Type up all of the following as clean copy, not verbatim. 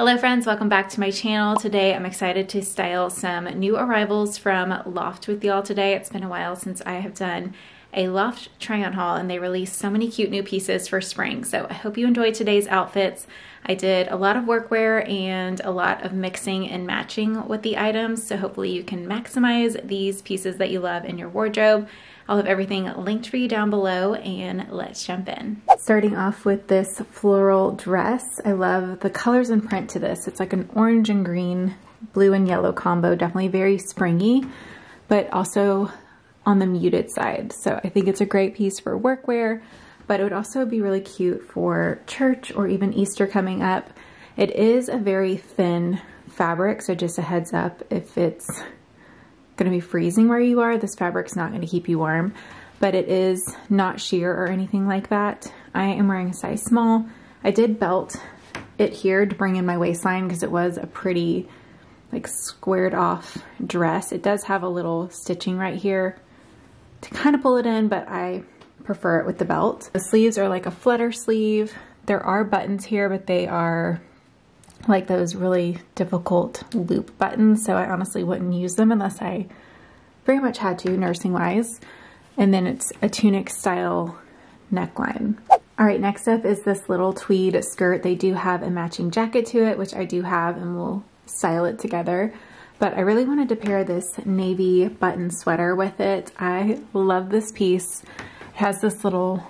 Hello friends, welcome back to my channel. Today I'm excited to style some new arrivals from Loft with y'all today. It's been a while since I have done a Loft try on haul and they released so many cute new pieces for spring. So I hope you enjoyed today's outfits. I did a lot of workwear and a lot of mixing and matching with the items. So hopefully you can maximize these pieces that you love in your wardrobe. I'll have everything linked for you down below and let's jump in. Starting off with this floral dress. I love the colors and print to this. It's like an orange and green, blue and yellow combo. Definitely very springy, but also on the muted side. So I think it's a great piece for workwear, but it would also be really cute for church or even Easter coming up. It is a very thin fabric, so just a heads up if it's gonna be freezing where you are, this fabric's not gonna keep you warm, but it is not sheer or anything like that. I am wearing a size small. I did belt it here to bring in my waistline because it was a pretty like squared off dress. It does have a little stitching right here to kind of pull it in, but I prefer it with the belt. The sleeves are like a flutter sleeve. There are buttons here, but they are like those really difficult loop buttons, so I honestly wouldn't use them unless I very much had to, nursing wise. And then it's a tunic style neckline. All right, next up is this little tweed skirt. They do have a matching jacket to it, which I do have and we'll style it together. But I really wanted to pair this navy button sweater with it. I love this piece. It has this little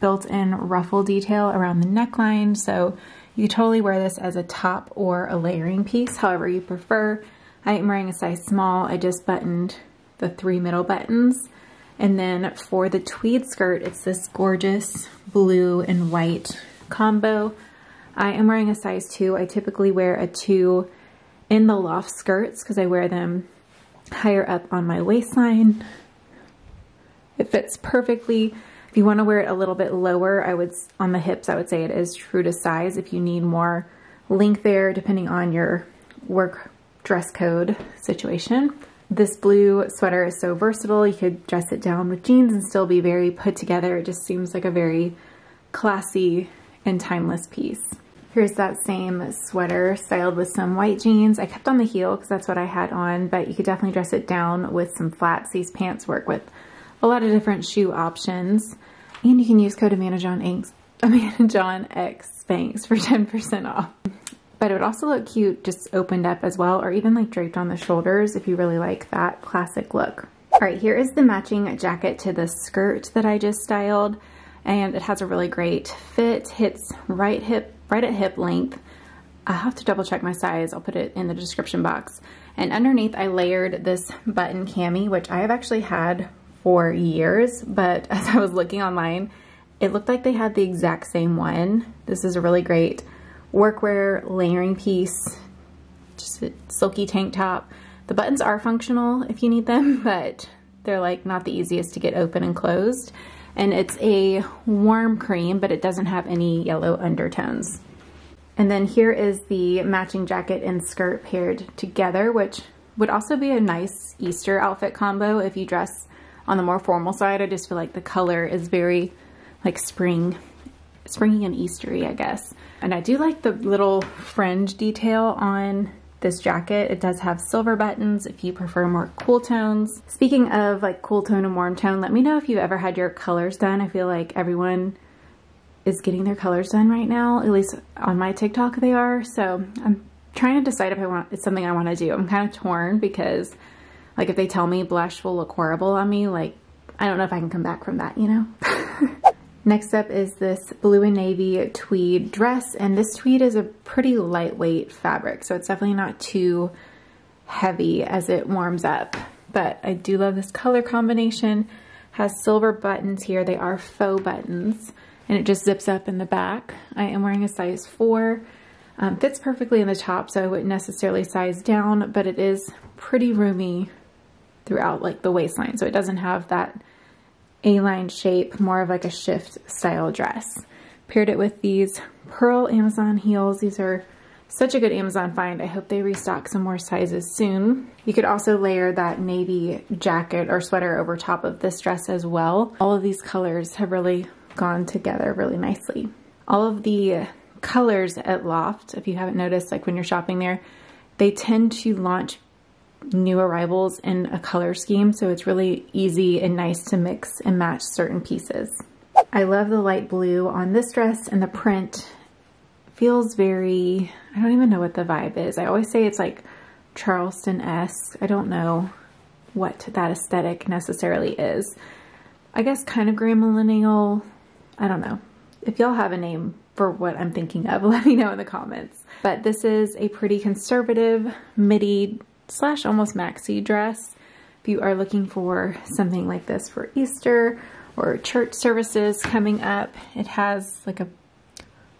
built-in ruffle detail around the neckline, so you totally wear this as a top or a layering piece, however you prefer. I am wearing a size small. I just buttoned the three middle buttons. And then for the tweed skirt, it's this gorgeous blue and white combo. I am wearing a size 2. I typically wear a 2 in the Loft skirts because I wear them higher up on my waistline. It fits perfectly. If you want to wear it a little bit lower, on the hips, I would say it is true to size if you need more length there, depending on your work dress code situation. This blue sweater is so versatile. You could dress it down with jeans and still be very put together. It just seems like a very classy and timeless piece. Here's that same sweater styled with some white jeans. I kept on the heel because that's what I had on, but you could definitely dress it down with some flats. These pants work with a lot of different shoe options. And you can use code AMANDAJOHNxSPANX for 10% off. But it would also look cute just opened up as well, or even like draped on the shoulders if you really like that classic look. All right, here is the matching jacket to the skirt that I just styled. And it has a really great fit, hits right at hip length. I'll have to double check my size. I'll put it in the description box. And underneath I layered this button cami, which I have actually had for years, but as I was looking online, it looked like they had the exact same one. This is a really great workwear layering piece, just a silky tank top. The buttons are functional if you need them, but they're like not the easiest to get open and closed. And it's a warm cream, but it doesn't have any yellow undertones. And then here is the matching jacket and skirt paired together, which would also be a nice Easter outfit combo if you dress on the more formal side. I just feel like the color is very like springy and Eastery, I guess. And I do like the little fringe detail on this jacket. It does have silver buttons if you prefer more cool tones. Speaking of like cool tone and warm tone, let me know if you've ever had your colors done. I feel like everyone is getting their colors done right now, at least on my TikTok they are. So I'm trying to decide if it's something I want to do. I'm kind of torn because like if they tell me blush will look horrible on me, like I don't know if I can come back from that, you know? Next up is this blue and navy tweed dress, and this tweed is a pretty lightweight fabric, so it's definitely not too heavy as it warms up. But I do love this color combination. It has silver buttons here. They are faux buttons, and it just zips up in the back. I am wearing a size 4. Fits perfectly in the top, so I wouldn't necessarily size down, but it is pretty roomy throughout like the waistline, so it doesn't have that A-line shape, more of like a shift style dress. Paired it with these pearl Amazon heels. These are such a good Amazon find. I hope they restock some more sizes soon. You could also layer that navy jacket or sweater over top of this dress as well. All of these colors have really gone together really nicely. All of the colors at Loft, if you haven't noticed, like when you're shopping there, they tend to launch new arrivals in a color scheme, so it's really easy and nice to mix and match certain pieces. I love the light blue on this dress, and the print feels very, I don't even know what the vibe is. I always say it's like Charleston-esque. I don't know what that aesthetic necessarily is. I guess kind of gray millennial. I don't know. If y'all have a name for what I'm thinking of, let me know in the comments. But this is a pretty conservative midi slash almost maxi dress. If you are looking for something like this for Easter or church services coming up, it has like a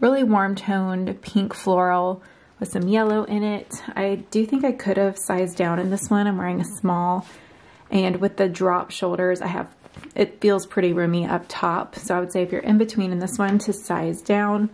really warm toned pink floral with some yellow in it. I do think I could have sized down in this one. I'm wearing a small, and with the drop shoulders, it feels pretty roomy up top. So I would say if you're in between in this one, to size down.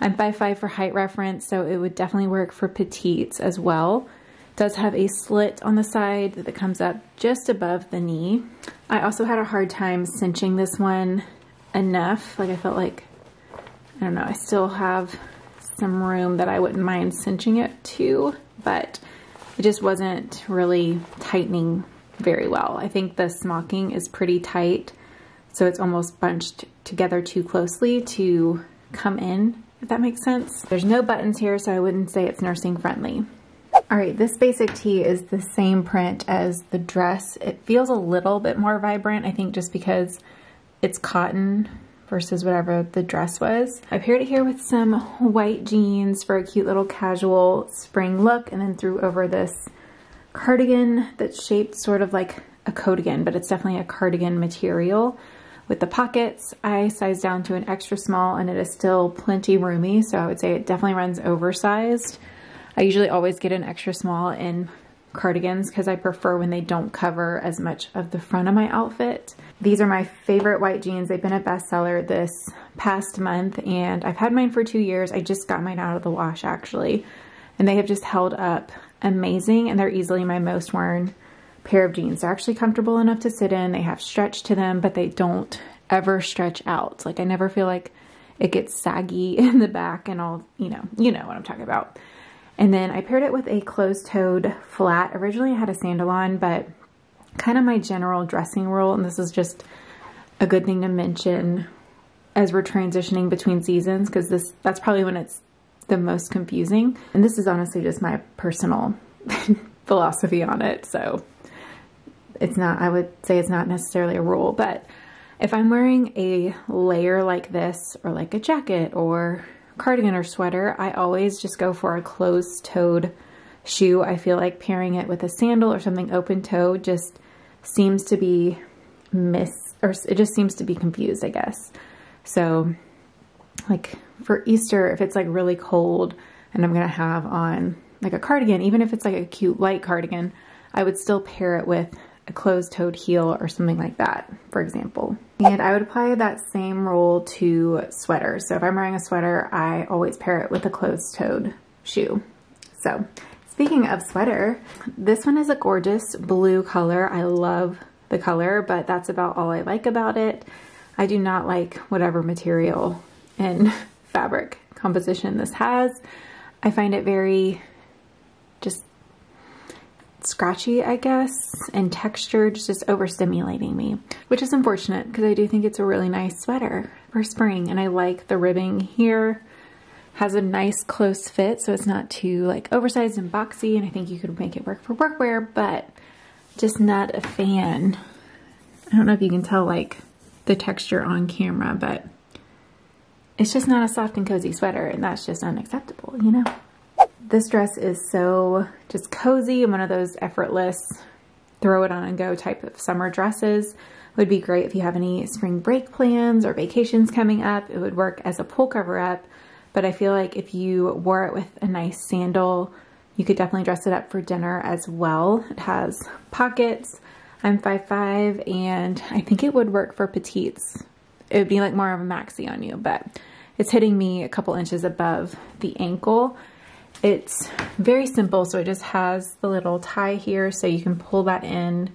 I'm 5'5" for height reference, so it would definitely work for petites as well. It does have a slit on the side that comes up just above the knee. I also had a hard time cinching this one enough. Like I felt like, I don't know, I still have some room that I wouldn't mind cinching it to, but it just wasn't really tightening very well. I think the smocking is pretty tight, so it's almost bunched together too closely to come in, if that makes sense. There's no buttons here, so I wouldn't say it's nursing friendly. All right, this basic tee is the same print as the dress. It feels a little bit more vibrant, I think just because it's cotton versus whatever the dress was. I paired it here with some white jeans for a cute little casual spring look, and then threw over this cardigan that's shaped sort of like a coatigan, but it's definitely a cardigan material with the pockets. I sized down to an extra small, and it is still plenty roomy, so I would say it definitely runs oversized. I usually always get an extra small in cardigans because I prefer when they don't cover as much of the front of my outfit. These are my favorite white jeans. They've been a bestseller this past month, and I've had mine for 2 years. I just got mine out of the wash actually, and they have just held up amazing, and they're easily my most worn pair of jeans. They're actually comfortable enough to sit in. They have stretch to them, but they don't ever stretch out. Like I never feel like it gets saggy in the back and all, you know what I'm talking about. And then I paired it with a closed-toed flat. Originally I had a sandal on, but kind of my general dressing rule, and this is just a good thing to mention as we're transitioning between seasons, because that's probably when it's the most confusing. And this is honestly just my personal philosophy on it. So it's not, I would say it's not necessarily a rule, but if I'm wearing a layer like this, or like a jacket or cardigan or sweater, I always just go for a closed-toed shoe. I feel like pairing it with a sandal or something open-toe just seems to be it just seems to be confused, I guess. So like for Easter, if it's like really cold and I'm gonna have on like a cardigan, even if it's like a cute light cardigan, I would still pair it with a closed-toed heel or something like that, for example. And I would apply that same rule to sweaters. So if I'm wearing a sweater, I always pair it with a closed-toed shoe. So speaking of sweater, this one is a gorgeous blue color. I love the color, but that's about all I like about it. I do not like whatever material and fabric composition this has. I find it very just scratchy, I guess, and textured, just overstimulating me, which is unfortunate because I do think it's a really nice sweater for spring, and I like the ribbing here. Has a nice close fit, so it's not too like oversized and boxy, and I think you could make it work for workwear, but just not a fan. I don't know if you can tell like the texture on camera, but it's just not a soft and cozy sweater, and that's just unacceptable, you know? This dress is so just cozy, and one of those effortless throw it on and go type of summer dresses. Would be great if you have any spring break plans or vacations coming up. It would work as a pull cover up, but I feel like if you wore it with a nice sandal, you could definitely dress it up for dinner as well. It has pockets. I'm 5'5", and I think it would work for petites. It would be like more of a maxi on you, but it's hitting me a couple inches above the ankle. It's very simple, so it just has the little tie here, so you can pull that in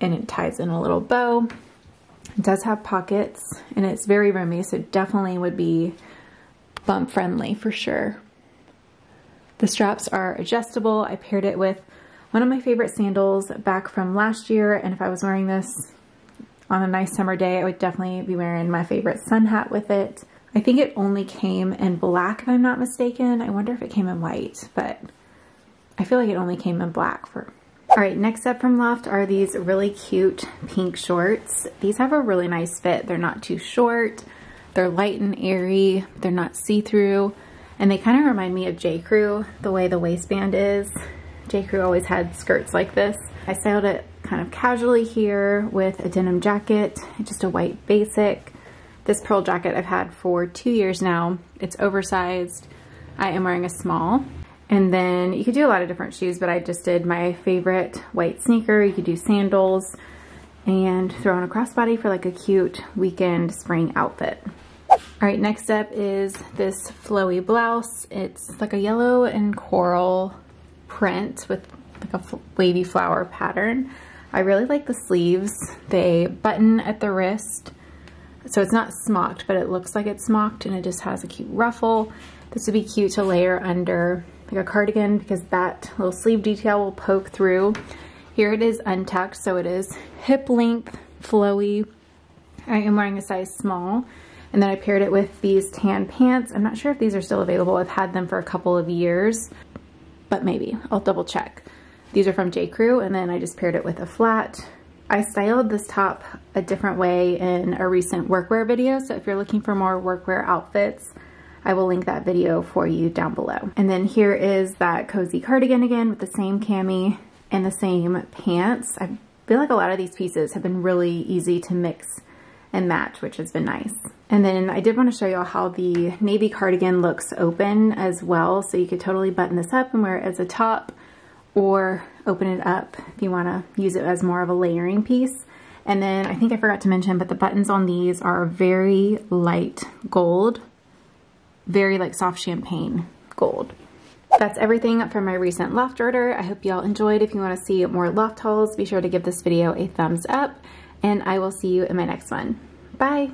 and it ties in a little bow. It does have pockets, and it's very roomy, so definitely would be bump friendly for sure. The straps are adjustable. I paired it with one of my favorite sandals back from last year, and if I was wearing this on a nice summer day, I would definitely be wearing my favorite sun hat with it. I think it only came in black, if I'm not mistaken. I wonder if it came in white, but I feel like it only came in black for... Alright, next up from Loft are these really cute pink shorts. These have a really nice fit. They're not too short. They're light and airy. They're not see-through. And they kind of remind me of J.Crew, the way the waistband is. J.Crew always had skirts like this. I styled it kind of casually here with a denim jacket, just a white basic. This pearl jacket I've had for 2 years now. It's oversized. I am wearing a small. And then you could do a lot of different shoes, but I just did my favorite white sneaker. You could do sandals and throw on a crossbody for like a cute weekend spring outfit. All right, next up is this flowy blouse. It's like a yellow and coral print with like a wavy flower pattern. I really like the sleeves. They button at the wrist. So it's not smocked, but it looks like it's smocked, and it just has a cute ruffle. This would be cute to layer under like a cardigan because that little sleeve detail will poke through. Here it is untucked, so it is hip length, flowy. I am wearing a size small, and then I paired it with these tan pants. I'm not sure if these are still available. I've had them for a couple of years, but maybe. I'll double check. These are from J.Crew, and then I just paired it with a flat. I styled this top a different way in a recent workwear video, so if you're looking for more workwear outfits, I will link that video for you down below. And then here is that cozy cardigan again with the same cami and the same pants. I feel like a lot of these pieces have been really easy to mix and match, which has been nice. And then I did want to show y'all how the navy cardigan looks open as well, so you could totally button this up and wear it as a top, or open it up if you want to use it as more of a layering piece. And then I think I forgot to mention, but the buttons on these are very light gold, very like soft champagne gold. That's everything from my recent Loft order. I hope y'all enjoyed. If you want to see more Loft hauls, be sure to give this video a thumbs up, and I will see you in my next one. Bye!